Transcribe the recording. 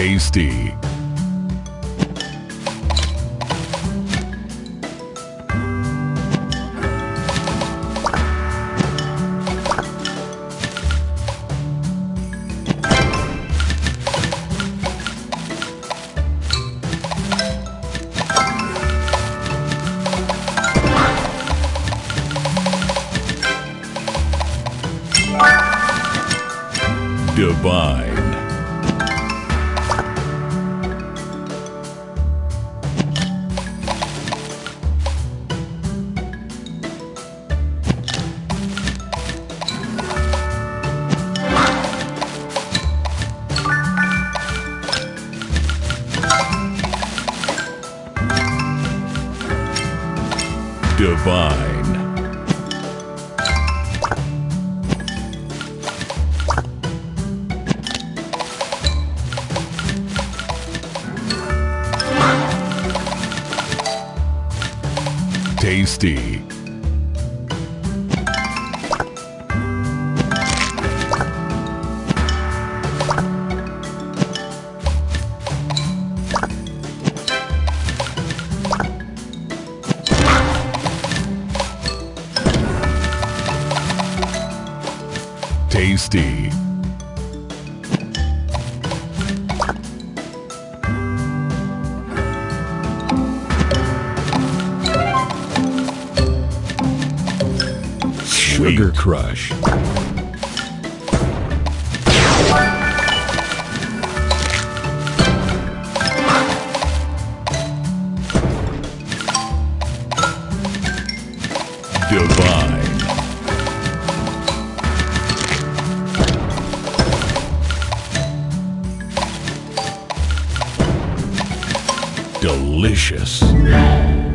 tasty. Divine. Divine. Tasty. Tasty. Sugar Crush. Divine. Delicious.